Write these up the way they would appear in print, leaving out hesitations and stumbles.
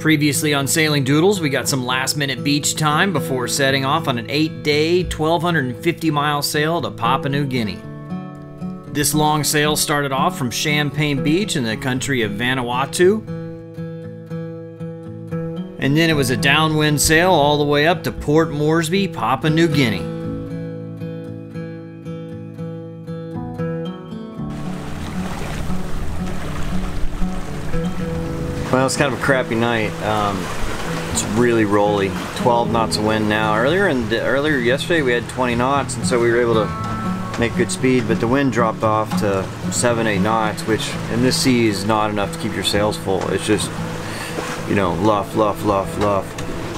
Previously on Sailing Doodles, we got some last-minute beach time before setting off on an 8-day, 1,250-mile sail to Papua New Guinea. This long sail started off from Champagne Beach in the country of Vanuatu, and then it was a downwind sail all the way up to Port Moresby, Papua New Guinea. Well, it's kind of a crappy night. It's really rolly. 12 knots of wind now. Earlier yesterday we had 20 knots, and so we were able to make good speed, but the wind dropped off to 7-8 knots, which in this sea is not enough to keep your sails full. It's just, you know, luff.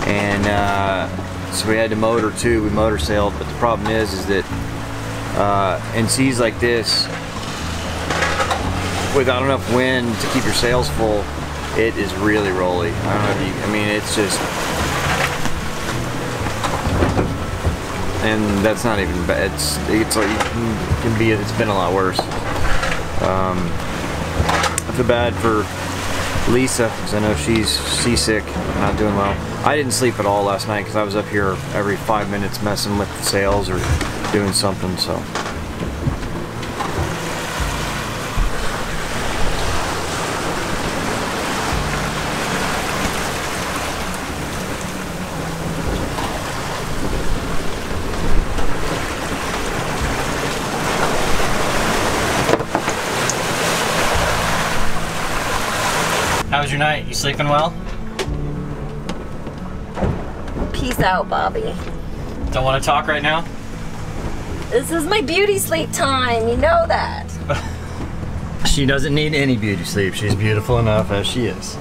And so we had to motor too. We motor sailed, but the problem is that in seas like this, without enough wind to keep your sails full, it is really rolly. I don't know if you, I mean, it's just, and that's not even bad. It's like, it can be, it's been a lot worse. I feel bad for Lisa, because I know she's seasick, not doing well. I didn't sleep at all last night because I was up here every 5 minutes messing with the sails or doing something, so. How was your night? You sleeping well? Peace out, Bobby. Don't want to talk right now? This is my beauty sleep time, you know that. She doesn't need any beauty sleep. She's beautiful enough as she is.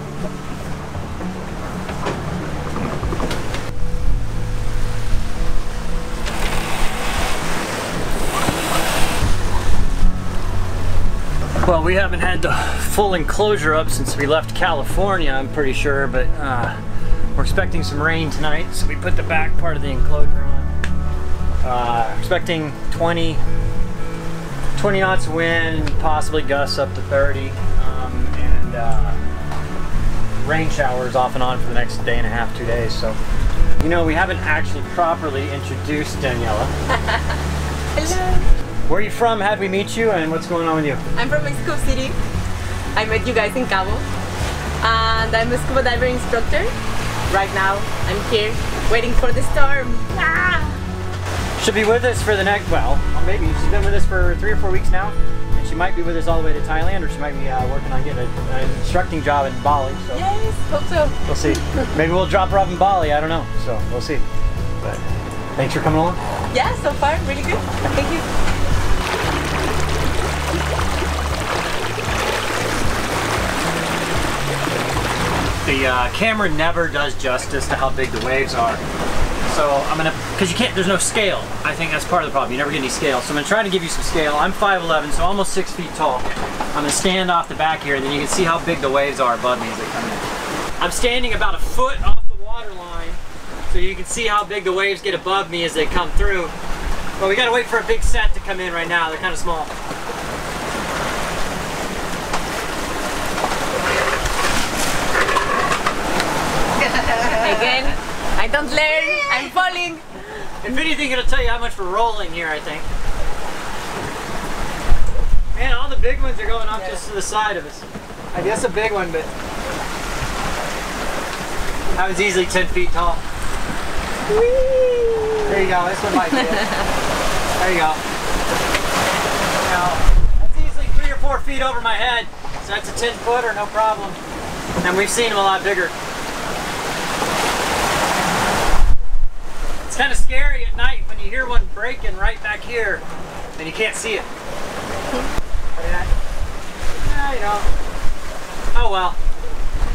Well, we haven't had the full enclosure up since we left California, I'm pretty sure, but we're expecting some rain tonight, so we put the back part of the enclosure on. Expecting 20 knots of wind, possibly gusts up to 30, and rain showers off and on for the next day and a half, 2 days. So, you know, we haven't actually properly introduced Daniella. Hello. Where are you from? How did we meet you, and what's going on with you? I'm from Mexico City. I met you guys in Cabo, and I'm a scuba diver instructor. Right now, I'm here waiting for the storm. Ah! She'll be with us for the next, well, maybe. She's been with us for 3 or 4 weeks now, and she might be with us all the way to Thailand, or she might be working on getting an instructing job in Bali. So. Yes, hope so. We'll see. Maybe we'll drop her off in Bali, I don't know. So, we'll see. But thanks for coming along. Yeah, so far, really good. Thank you. The camera never does justice to how big the waves are. So I'm gonna, because you can't, there's no scale. I think that's part of the problem. You never get any scale. So I'm gonna try to give you some scale. I'm 5'11", so almost 6 feet tall. I'm gonna stand off the back here, and then you can see how big the waves are above me as they come in. I'm standing about a foot off the water line, so you can see how big the waves get above me as they come through. But we gotta wait for a big set to come in right now. They're kind of small. Again, I don't learn, I'm falling. If anything, it'll tell you how much we're rolling here, I think. Man, all the big ones are going up just to the side of us. I guess a big one, but I was easily 10 feet tall. Whee! There you go, this one might be it. There you go. Now, that's easily 3 or 4 feet over my head, so that's a 10-footer, no problem. And we've seen them a lot bigger. It's kind of scary at night when you hear one breaking right back here and you can't see it. Yeah, you know. Oh well.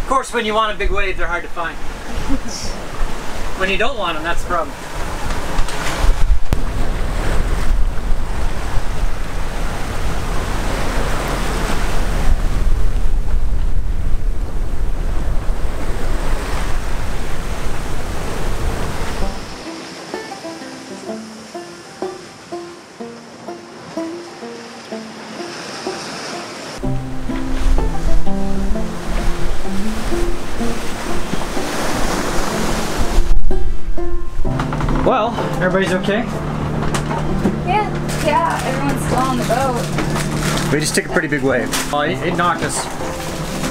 Of course, when you want a big wave, they're hard to find. When you don't want them, that's the problem. Well, everybody's okay? Yeah, everyone's still on the boat. We just took a pretty big wave. Oh, it knocked us.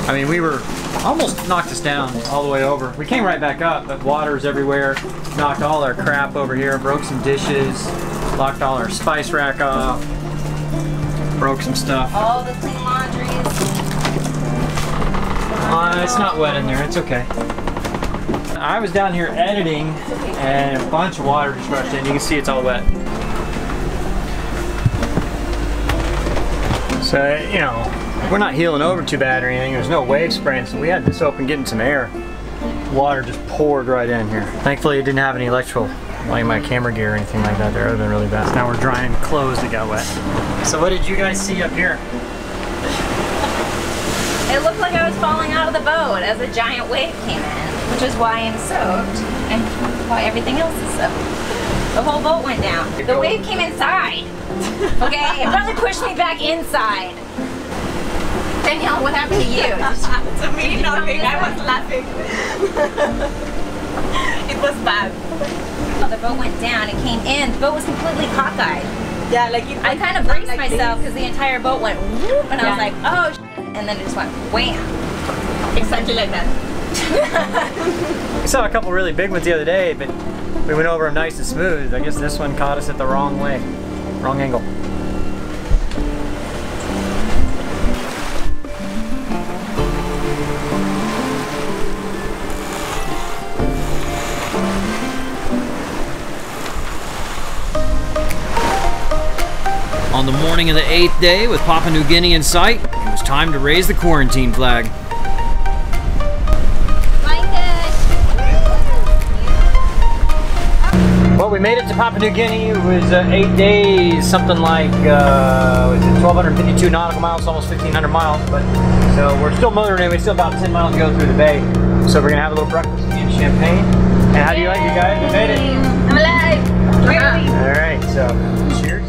I mean, we were almost knocked us down all the way over. We came right back up, but water's everywhere. Knocked all our crap over here, broke some dishes, locked all our spice rack off, broke some stuff. All the clean laundry. It's not wet in there, it's okay. I was down here editing and a bunch of water just rushed in. You can see it's all wet. So, you know, we're not heeling over too bad or anything. There's no wave spraying, so we had this open getting some air. Water just poured right in here. Thankfully, it didn't have any electrical, like my camera gear or anything like that. There would have been really bad. So now we're drying clothes that got wet. So what did you guys see up here? It looked like I was falling out of the boat as a giant wave came in, which is why I'm soaked and why everything else is soaked. The whole boat went down. The wave came inside. Okay, it probably pushed me back inside. Danielle, what happened to you? To me, nothing. I was laughing. It was bad. Well, the boat went down. It came in. The boat was completely cockeyed. Yeah, like you. I kind of braced myself because the entire boat went whoop, and I was like, oh, and then it just went wham. Exactly like that. We saw a couple really big ones the other day, but we went over them nice and smooth. I guess this one caught us at the wrong way. Wrong angle. On the morning of the 8th day, with Papua New Guinea in sight, it was time to raise the quarantine flag. Well, we made it to Papua New Guinea. It was 8 days, something like 1,252 nautical miles, almost 1,500 miles. But so we're still motoring away. It's still about 10 miles to go through the bay. So we're gonna have a little breakfast in Champagne. And how do you like it, guys? We made it. I'm alive. Really? All right. So cheers.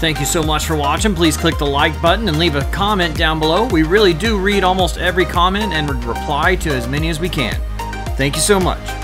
Thank you so much for watching. Please click the like button and leave a comment down below. We really do read almost every comment and reply to as many as we can. Thank you so much.